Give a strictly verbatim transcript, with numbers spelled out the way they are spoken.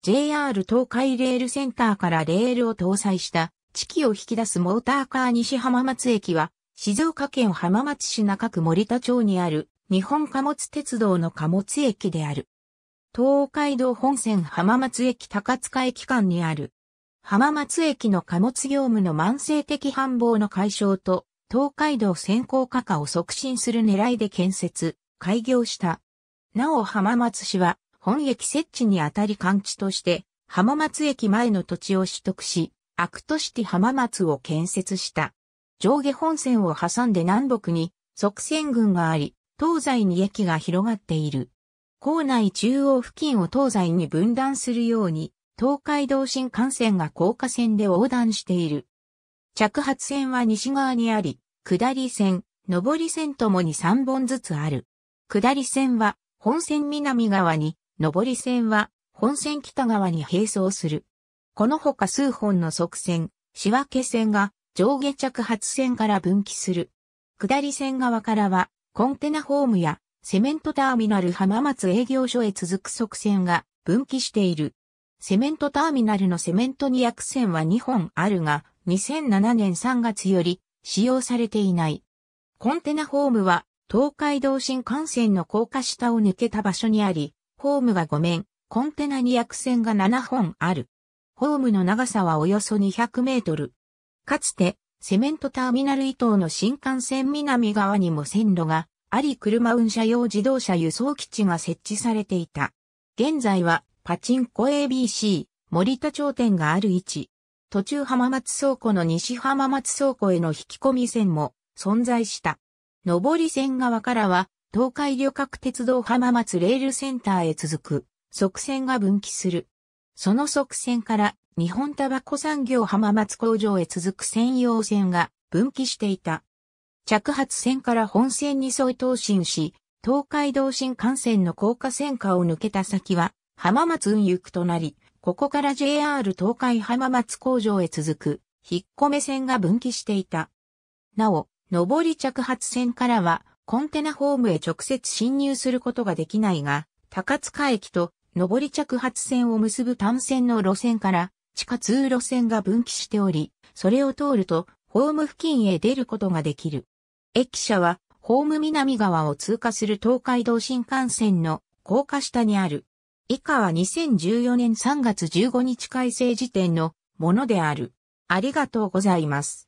ジェイアール 東海レールセンターからレールを搭載したチキを引き出すモーターカー西浜松駅は、静岡県浜松市中区森田町にある日本貨物鉄道の貨物駅である。東海道本線浜松駅高塚駅間にある。浜松駅の貨物業務の慢性的繁忙の解消と、東海道線高架化を促進する狙いで建設、開業した。なお浜松市は、本駅設置にあたり官地として、浜松駅前の土地を取得し、アクトシティ浜松を建設した。上下本線を挟んで南北に側線群があり、東西に駅が広がっている。構内中央付近を東西に分断するように、東海道新幹線が高架線で横断している。着発線は西側にあり、下り線、上り線ともにさんぼんずつある。下り線は本線南側に、上り線は本線北側に並走する。このほか数本の側線、仕分線が、上下着発線から分岐する。下り線側からは、コンテナホームや、セメントターミナル浜松営業所へ続く側線が分岐している。セメントターミナルのセメントにひゃく線はにほんあるが、にせんななねんさんがつより使用されていない。コンテナホームは、東海道新幹線の高架下を抜けた場所にあり、ホームがご面、コンテナにひゃく線がななほんある。ホームの長さはおよそにひゃくメートル。かつて、セメントターミナル以東の新幹線南側にも線路があり車運車用自動車輸送基地が設置されていた。現在は、パチンコ エービーシー、森田町店がある位置。途中浜松倉庫の西浜松倉庫への引き込み線も存在した。上り線側からは、東海旅客鉄道浜松レールセンターへ続く、側線が分岐する。その側線から、日本タバコ産業浜松工場へ続く専用線が分岐していた。着発線から本線に沿い東進し、東海道新幹線の高架線下を抜けた先は浜松運輸区となり、ここから ジェイアール 東海浜松工場へ続く、引っ込め線が分岐していた。なお、上り着発線からはコンテナホームへ直接進入することができないが、高塚駅と上り着発線を結ぶ単線の路線から、地下通路線が分岐しており、それを通ると、ホーム付近へ出ることができる。駅舎は、ホーム南側を通過する東海道新幹線の高架下にある。以下はにせんじゅうよねんさんがつじゅうごにち改正時点のものである。ありがとうございます。